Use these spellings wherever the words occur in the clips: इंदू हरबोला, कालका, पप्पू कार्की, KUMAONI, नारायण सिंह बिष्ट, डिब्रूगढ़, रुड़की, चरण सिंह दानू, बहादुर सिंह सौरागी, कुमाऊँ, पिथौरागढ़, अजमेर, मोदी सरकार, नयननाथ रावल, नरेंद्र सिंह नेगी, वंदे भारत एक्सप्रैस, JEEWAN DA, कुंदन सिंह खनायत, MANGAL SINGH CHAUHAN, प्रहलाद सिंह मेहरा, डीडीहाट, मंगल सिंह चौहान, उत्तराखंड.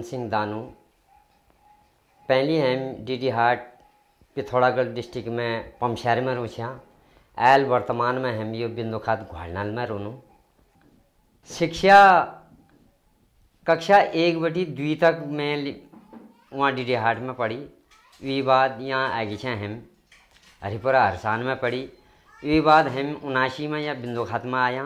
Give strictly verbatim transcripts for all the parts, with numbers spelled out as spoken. चरण सिंह दानू। पहली हम डीडीहाट पिथौरागढ़ डिस्ट्रिक्ट में पमशहर में रोछा आयल वर्तमान में हम यो बिंदु खाद घोड़नाल में रोनू। शिक्षा कक्षा एक बटी द्वी तक में वहाँ डीडीहाट में पढ़ी। वी बाद यहाँ आगे छा हम हरिपुरा हरसान में पढ़ी। वी बाद हम उनासी में या बिंदु खात में आया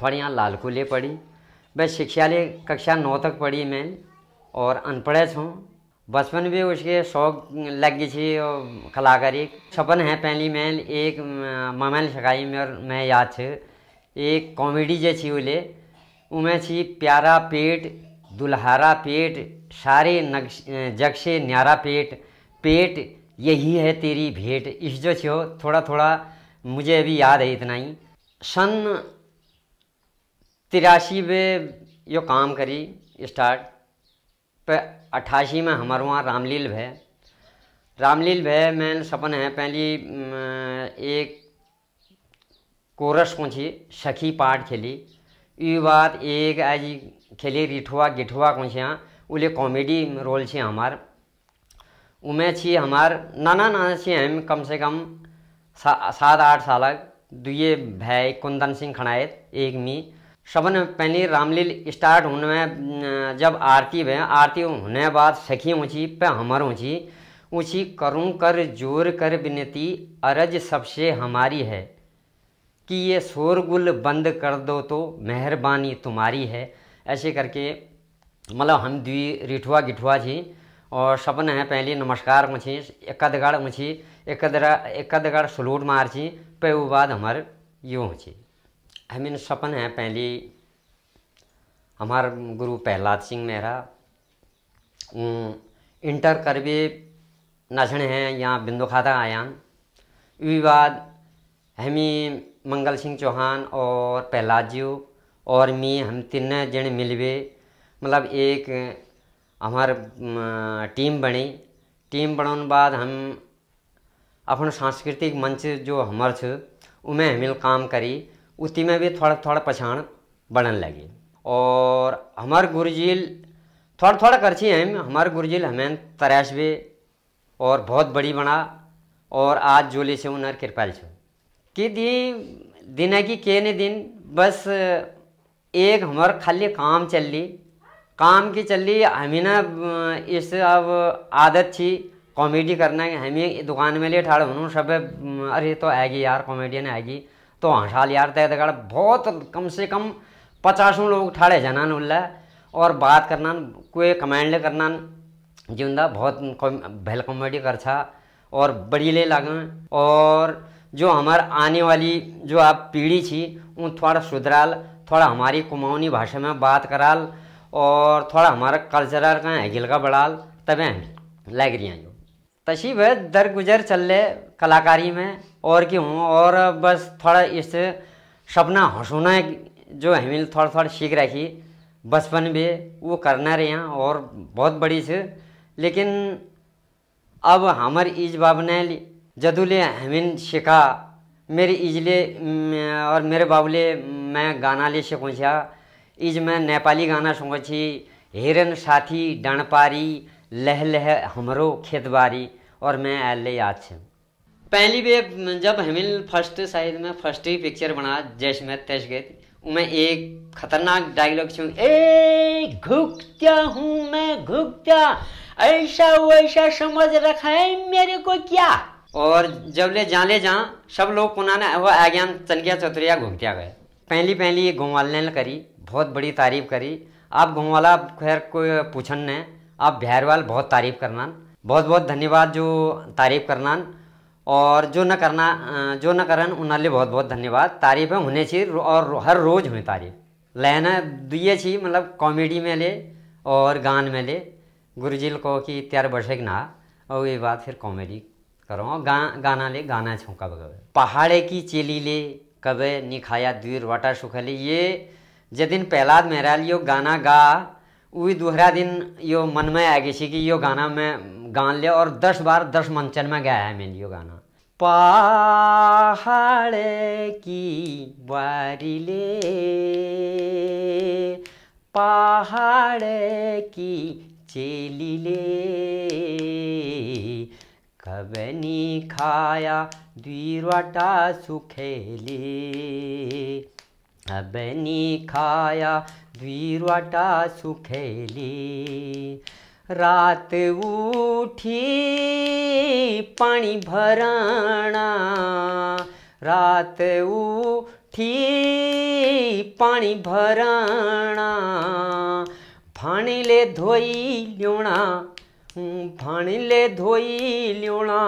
थोड़ी यहाँ लालकुले पढ़ी। बस शिक्षा ले कक्षा नौ तक पढ़ी मैं और अनपढ़ हूँ। बचपन भी उसके शौक लग गई थी कलाकारी। छपन है पहली मैल एक ममल शकाई में मैं याद है एक कॉमेडी जे थी उले उमें थी प्यारा पेट दुल्हारा पेट सारे नक्श जग से न्यारा पेट पेट यही है तेरी भेंट। इस जो थी थोड़ा थोड़ा मुझे अभी याद है इतना ही। सन तिरासी में यो काम करी स्टार्ट पर अट्ठासी में हमारे वहाँ रामलील भय। रामलील भय मैंने सपन है पहली एक कोरस कोंची सखी पाठ खेली। ये बात एक आज खेली रिठुआ गिठुआ कोंचिया उले कॉमेडी रोल छे हमार। उमें छी हमार नाना नाना छे हम कम से कम सात आठ साल दुए भय कुंदन सिंह खनायत एक मी। सबन पहली रामलील स्टार्ट होने में जब आरती भे आरती होने बाद सखी ऊँची पे हमर ऊँची ऊँची करूँ कर जोर कर विनती अरज सबसे हमारी है कि ये शोरगुल बंद कर दो तो मेहरबानी तुम्हारी है। ऐसे करके मतलब हम द्वी रिठुआ गिठुआ जी और सपन है पहली नमस्कार ऊँची एकदगढ़ ऊँची एकदरा एकदगढ़ सलूट मार छी पे वो बाद हमार यूँ ऊँची। हमें सपन है पहली हमार गुरु प्रहलाद सिंह मेहरा इंटर करबे नाचने हैं यहाँ बिंदु खाता आयान। विवाद हमें मंगल सिंह चौहान और प्रहलाद जी और मी हम तीन जन मिलवे मतलब एक हमार टीम बनी। टीम बनाने बाद हम अपन सांस्कृतिक मंच जो हमार छ उमें हमें काम करी। उसी में भी थोड़ा थोड़ा पहचान बढ़न लगी और हमारे गुरुजील थोड़ा थोड़ा करछी हम। हमारे गुरुजील हमें तराश भी और बहुत बड़ी बना और आज जोले से उनर कृपाल छो कि दी दिन की के ने दिन बस एक हमार खाली काम चली काम की चली। हमें ना इस अब आदत थी कॉमेडी करना है। हमें दुकान में ले ठाड़ बनूँ सब अरे तो आएगी यार कॉमेडियन आएगी तो हंसाल यार तय दगाड़ बहुत कम से कम पचासों लोग ठाड़े जनान उल्ला और बात करना कोई कमेंड ले करना जिंदा बहुत भल कॉमेडी करछा और बड़ी ले लगे। और जो हमार आने वाली जो आप पीढ़ी थी उन थोड़ा सुधराल थोड़ा हमारी कुमाऊनी भाषा में बात कराल और थोड़ा हमारा कल्चरल का हैगिल का बढ़ाल तब लग रही हैं। तशी वह दरगुजर चल कलाकारी में और क्यों और बस थोड़ा इस सपना हंसोना जो हमें थोड़ा थोड़ा सीख रखी बचपन में वो करना रहे हैं और बहुत बड़ी से। लेकिन अब हमार इज बाब ने जदूले हमें सीखा मेरे इजले और मेरे बाबले मैं गाना ले सीखा। इज मैं नेपाली गाना सीखी हिरन साथी डणपारी लह लह हमरो खेतबारी और मैं आले याद छे। पहली बे जब हमें फर्स्ट शायद में फर्स्ट ही पिक्चर बना जैश में तैश गए उमें एक खतरनाक डायलॉग छू ए घुकता हूँ मैं घुकता ऐसा वैसा समझ रखा है मेरे को क्या। और जब ले जा ले जा सब लोग पुनाना वो आ गया चनकिया चतुरिया घुकत्या गए। पहली पहली ये घूमवाल करी बहुत बड़ी तारीफ करी। आप घूमवाला खैर कोई पूछन ने आप भैरवाल बहुत तारीफ करना बहुत बहुत धन्यवाद जो तारीफ करना और जो न करना जो न करन उन्हें बहुत बहुत धन्यवाद। तारीफ़ें होने चाहिए और हर रोज़ हुई तारीफ लेना दिए छी मतलब कॉमेडी में ले और गान में ले। गुरुजील को कि त्यार बरसेक ना और ये बात फिर कॉमेडी करो गा गाना ले गाना छौका बगवे पहाड़े की चेली ले कबे निखाया दूर वाटा सुखले। ये जिस दिन प्रहलाद मेहरा लियो गाना गा वही दूसरा दिन यो मन में आ गई थी कि यो गाना मैं गान लिया और दस बार दस मंचन में गाया है मैंने यो गाना। पहाड़े की बारी ले पहाड़ की चेली ले कबनी खाया द्विरवटा सुखेले अबनी खाया द्विरवटा सुखेली रात उठी पानी भराणा रात उठी पानी भराणा भाणी ले धोई ल्योणा भाणी ले धोई ल्योणा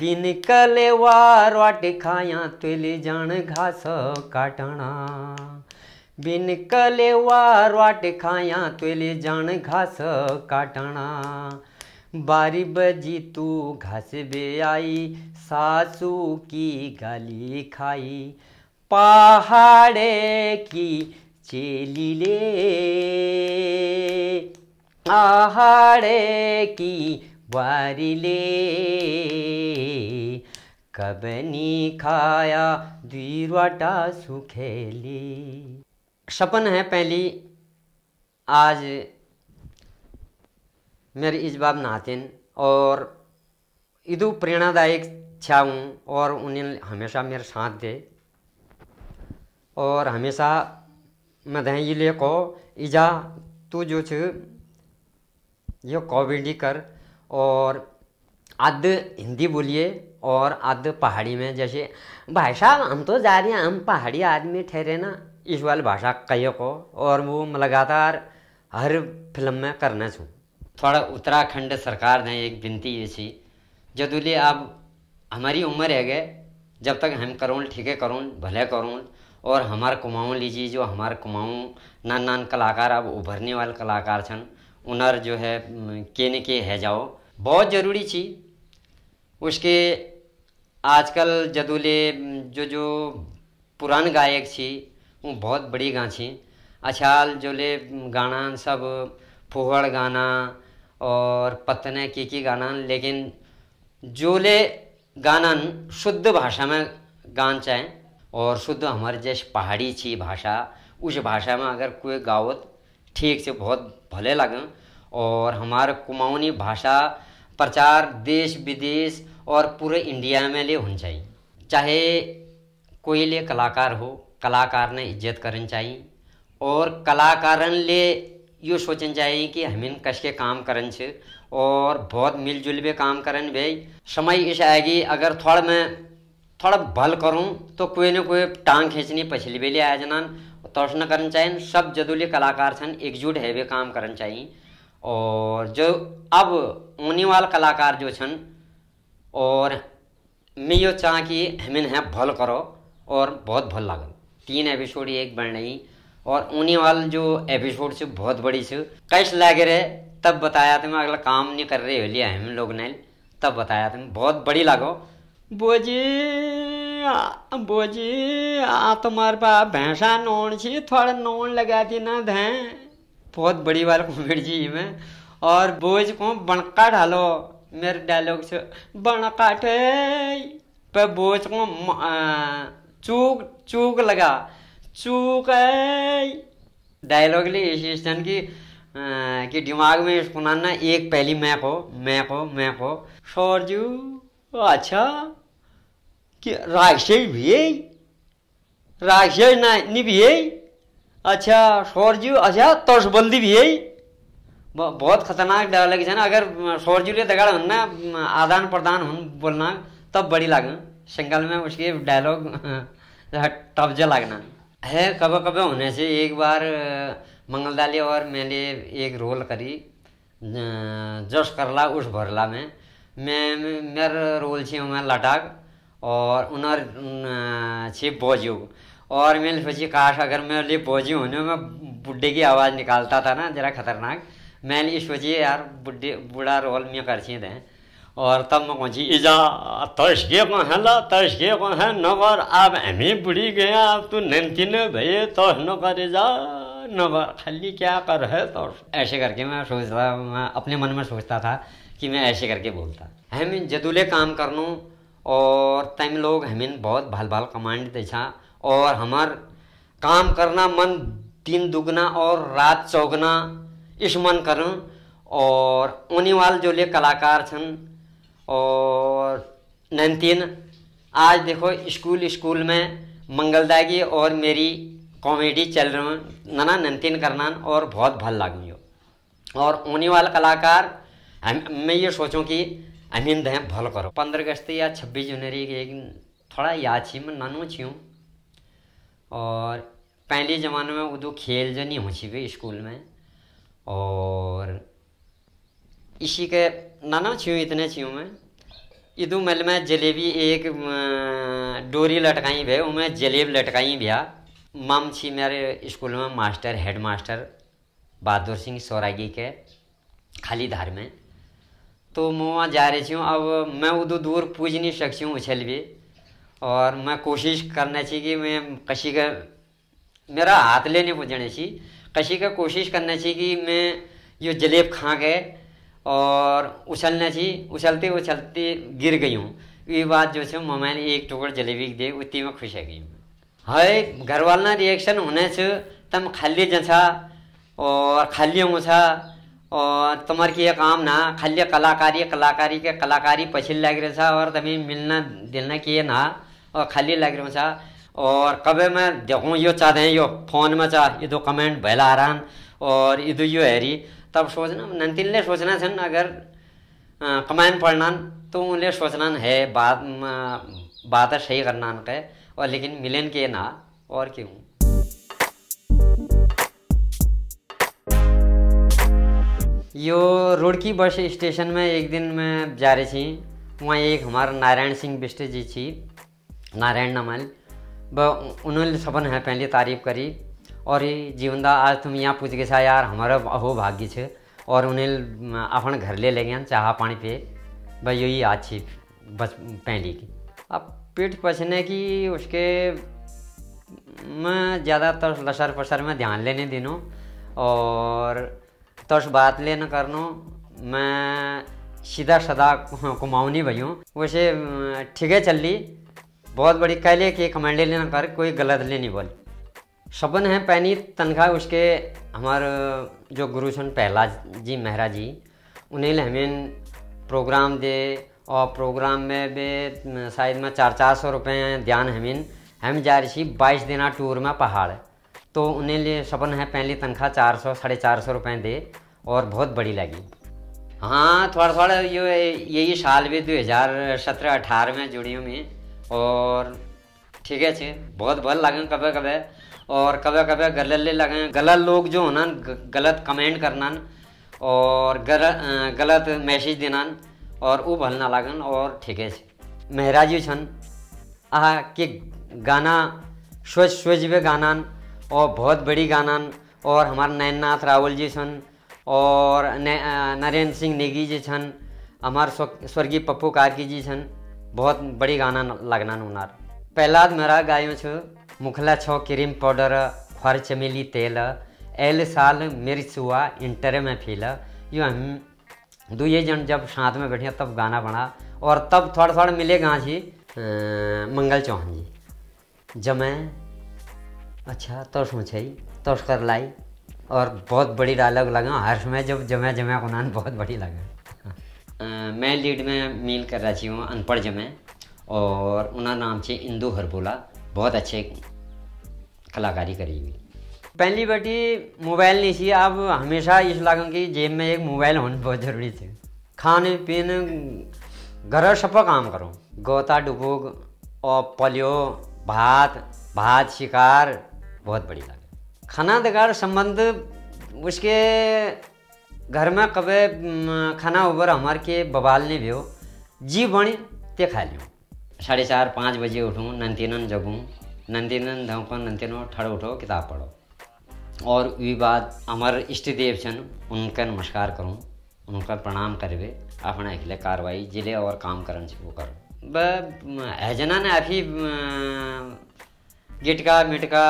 दिन कले वार वाटे खाया तुले जान घास काटना बिन कले वार वाटे खाया तुले जान घास काटना बारी बजी तू घास बे आई सासू की गाली खाई पहाड़े की चेली ले आहाड़े की वारी ले कबनी खाया द्विरवटा सुखेली। सपन है पहली आज मेरी इजबाब नातिन और इदू प्रेरणादायक छाऊँ और उन्हें हमेशा मेरे साथ दे और हमेशा मधे ये को इजा तू जो छ यो कॉमेडी कर और आध हिंदी बोलिए और आध पहाड़ी में जैसे भाई साहब हम तो जा रहे हैं हम पहाड़ी आदमी ठहरे ना इस वाली भाषा कहियो को और वो लगातार हर फिल्म में करना छूँ। थोड़ा उत्तराखंड सरकार ने एक विनती ऐसी जदूली आप हमारी उम्र है गए जब तक हम करूँ ठीके करूँ भले करूँ और हमारे कुमाऊँ लीजिए जो हमारे कुमाऊँ नान नान कलाकार अब उभरने वाले कलाकार छन उनर जो है केने के है जाओ बहुत ज़रूरी थी। उसके आजकल जदूले जो जो पुरान गायक थी वो बहुत बड़ी गाँ थी अछाल जो ले गाना सब फुहड़ गाना और पत्तने की की गाना लेकिन जो ले गाना शुद्ध भाषा में गान चाहें और शुद्ध हमारे जैसे पहाड़ी थी भाषा उस भाषा में अगर कोई गावत ठीक से बहुत भले लगे और हमारे कुमाऊनी भाषा प्रचार देश विदेश और पूरे इंडिया में ले होना चाहिए चाहे कोई ले कलाकार हो कलाकार ने इज्जत करनी चाहिए और कलाकारन ले यो सोचना चाहिए कि हमें कश के काम करन से और बहुत मिलजुल भी काम करन भाई समय ऐसा आएगी अगर थोड़ा मैं थोड़ा भल करूँ तो कोई ना कोई टांग खींचनी पछली बेली आ जाना तो उसने करना चाहिए सब जदूली कलाकार सन एकजुट है वे काम करना चाहिए और जो अब होने वाले कलाकार जो छन और मैं यो चाह कि हमें है भल करो और बहुत भल लागल तीन एपिसोड एक बन रही और होने वाले जो एपिसोड से बहुत बड़ी से कैसे लगे रहे तब बताया था मैं अगला काम नहीं कर रहे हो लिया हम लोग ने तब बताया था बहुत बड़ी लागो बोझी बोझी आ तुम्हारे पास भैंसा नोन छी थोड़ा नोन लगा दी ना धैं बहुत बड़ी वाला कॉमेडी जी में और बोझ को बनका ढालो मेरे डायलॉग से बनका ठे पर बोझ को चूक चूक लगा चूक डायलॉग ले एसिस्टेंट की कि दिमाग में सुनाना एक पहली मैं को मैं को मैं को सोर्जू अच्छा कि राक्षस भी राक्षस नहीं भी अच्छा सौरजू अच्छा तोशबंदी भी बहुत खतरनाक डायलॉग है ना अगर सौरजू के दगाड़ होना आदान प्रदान हो बोलना तब बड़ी लाग शंकल में उसके डायलॉग टब्जा लगना है कब कब होने से एक बार मंगल डाले और मैंने एक रोल करी जोश करला उस भरला में मैं मेरा रोल छी मैं लटाक और उन्हर छी बोझू और मैंने सोची काश अगर मेरे लिए बोझू होने मैं बुढ़े की आवाज़ निकालता था ना जरा खतरनाक मैंने ये सोची यार बुढ़े बूढ़ा रोल में कर सी दें और तब मैं पहुँची इजा तशके को है ला तशके को है नवर आप अमी बुढ़ी गया आप तू नंती न भैया तो न कर इजा नवर खाली क्या कर है तो ऐसे करके मैं सोचता मैं अपने मन में सोचता था कि मैं ऐसे करके बोलता हमें जदूले काम करनू और तम लोग हमें बहुत भाल भाल कमांड देखा और हमार काम करना मन दिन दुगना और रात चौगना इस मन करूँ। और उनीवाल जो ले कलाकार छन और नैनतीन आज देखो स्कूल स्कूल में मंगलदागी और मेरी कॉमेडी चल रही नाना नैनतीन करना और बहुत भल लागू हो। और उनीवाल कलाकार हम मैं ये सोचूं कि अनिंद हैं भल करो। पंद्रह अगस्त या छब्बीस जनवरी के थोड़ा याद छी मैं नानू छी हूँ। और पहले ज़माने में उदो खेल जो नहीं हो छी स्कूल में और इसी के नाना छीयूँ इतने छीयूँ मैं इदू मेल में जलेबी एक डोरी लटकाई भे उमें जलेब लटकाई भैया। माम छी मेरे स्कूल में master head master बहादुर सिंह सौरागी के खाली धार में तो मैं वहाँ जा रही हूँ। अब मैं उदू दूर पूज नहीं सकती हूँ उछल भी और मैं कोशिश करना चाहिए कि मैं कशी का मेरा हाथ लेने पूजने चाहिए कशी का कोशिश करना चाहिए कि मैं ये जलेब खा गए और उछलना चाहिए। उछलते उछलते गिर गई हूँ। ये बात जो है मम्मी ने एक टुकड़ जलेबी दे उतनी में खुश आ गई हूँ। हाय घर वाला रिएक्शन होने से तम खाली जैसा और खाली हूँ सा और तुम्हारे की काम ना खाली कलाकारी कलाकारी के कलाकारी पछिल लग रहा था और तभी मिलना दिलना किए ना और खाली लग रहा था। और कभी मैं देखूँ यो चाहते हैं यो फोन में चाह ये दो कमेंट भैला आ रहा और ये दो यो हैरी तब सोचना नंतिल ने सोचना था अगर कमेंट पढ़ना तो उन्हें सोचना है बात बात सही करना है और लेकिन मिलन किए ना और क्यों। यो रुड़की बस स्टेशन में एक दिन मैं जा रही थी वहाँ एक हमारा नारायण सिंह बिष्ट जी थी नारायण नमल ब उन्होंने सपन है पहले तारीफ करी और ये जीवनदा आज तुम यहाँ पूछ गए सा यार हमारा अहो भाग्य छे और उन्हें अपन घर ले ले गए चाह पानी पे भाई यही आज थी बस पहले की। अब पेट पचने की उसके मैं ज़्यादातर लसर पसर में ध्यान लेने दिनों और तो उस बात लेना करनो मैं सीधा सदा कुमाऊनी भाई हूँ। वैसे ठीक है चल ली बहुत बड़ी कहले कि कमेंडे लेना कर कोई गलत ले नहीं बोल। सबन है पैनी तनख्वाह उसके हमारे जो गुरु सन पहला जी महरा जी उन्हें हमें प्रोग्राम दे और प्रोग्राम में भी शायद में चार चार सौ रुपये ध्यान हमीन हम जा रही बाईस दिना टूर में पहाड़ तो उन्हें लिए सपन है पहली तनख्वाह चार सौ साढ़े चार सौ रुपये दे और बहुत बड़ी लगी। हाँ थोड़ा थोड़ा ये यही साल भी दो हज़ार सत्रह अठारह में जुड़ी हूँ मैं और ठीक है छे बहुत भल लगे कभी कभी और कभी कभी गलत लगे गलत लोग जो होना गलत कमेंट करना और गलत गलत मैसेज देना और वो भल ना लगन और ठीक है छे। महराज जी छन आह कि गाना सोच सोच भी गाना और बहुत बड़ी गाना और हमारे नयननाथ रावल जी छन और नरेंद्र सिंह नेगी जी छन हमारे स्वर्गीय पप्पू कार्की जी छन बहुत बड़ी गाना लगना उनार। पहला मेरा गायो छ मुखला छो क्रीम पाउडर फर चमेली तेल एल साल मिर्च हुआ इंटर में फील यो हम दो ये जन जब साथ में बैठे तब गाना बना और तब थोड़ा थोड़ा मिलेगा जी मंगल चौहान जी जब मैं अच्छा तो सोचा ही तो कर लाई और बहुत बड़ी डायलॉग लगा हर समय जब जमे जमे कुनान बहुत बड़ी लगा। मैं लीड में मील कर रहा छी हूँ अनपढ़ जमे और उनका नाम छे इंदू हरबोला बहुत अच्छे कलाकारी करी हुई। पहली बेटी मोबाइल नहीं थी अब हमेशा इस लागू कि जेब में एक मोबाइल होना बहुत ज़रूरी थी। खाने पीने घर छपा काम करो गोता डुबोग और पोलियो भात भात शिकार बहुत बड़ी लगे। खाना देगार संबंध उसके घर में कभी खाना उबर हमार के बवाल नहीं भो जी बनी ते खा लूँ। साढ़े चार पाँच बजे उठूँ नंतीनन जगूँ नंतीनन धमको नंतीनो ठड़ उठो किताब पढ़ो और ये बात हमारे इष्ट देव छन उनका नमस्कार करूँ उनका प्रणाम करवे अपना अगले कार्रवाई जिले और काम करन से वो करो। बजना ने अभी गिटका मिटका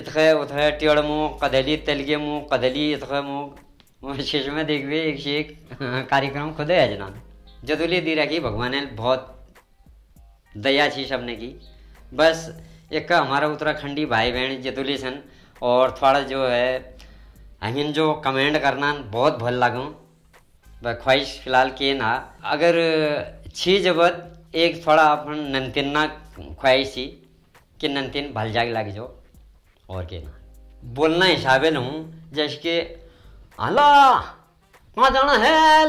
इतखे उतखे टेड़ मुँह कदली तलगे मुँह कदली इतखे मुँह शीश में देखिए एक से एक कार्यक्रम खुद है जना जदुली दी रखी भगवान ने बहुत दया छी सबने की। बस एक का हमारा उत्तराखंडी भाई बहन जदुली सन और थोड़ा जो है हमें जो कमेंट करना बहुत भल लगूँ ख्वाहिश फिलहाल के ना अगर छी जबत एक थोड़ा अपन नंतिन ना ख्वाहिश ही कि नंतिन भल जाग लग जो और के ना बोलना हिसाबे न हूँ जैसे कि आला वहाँ जाना है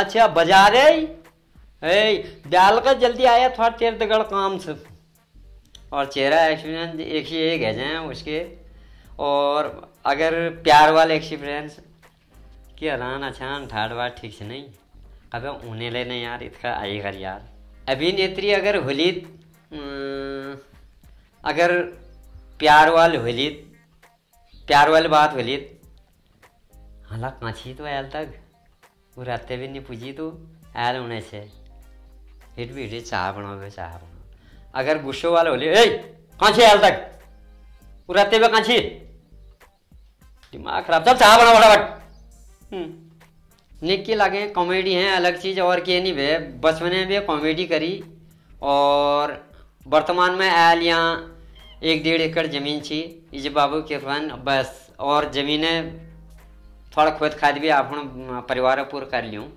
अच्छा बाजार है डाल का जल्दी आया थोड़ा तेर दगड़ काम से और चेहरा एक्सपीरियंस एक से एक है जाए उसके। और अगर प्यार वाले एक्सपीरियंस कि अलान अचान ठाट बाट ठीक से नहीं अब उन्हें लेना यार इतना आएगा यार अभिनेत्री अगर होलित अगर प्यार वाल होलित प्यार वाली बात होलित हाला काछी तो आयल तक वो रहते भी नहीं पूछी तो आयल होने से हिट भी हिट चाह बनाओगे चाह बनाओ अगर गुस्सों वाले होली ए काछी आयल तक वो रहते भी काछी दिमाग खराब सब चाह बनाओ फटाफट निक्की लगे कॉमेडी हैं अलग चीज़ और के नहीं भे बचपन में भी कॉमेडी करी और वर्तमान में आयल यहाँ एक डेढ़ एकड़ ज़मीन छी इज बाबू के फन बस और ज़मीनें थोड़ा खुद खाद भी अपन परिवार पूरा कर लियूँ।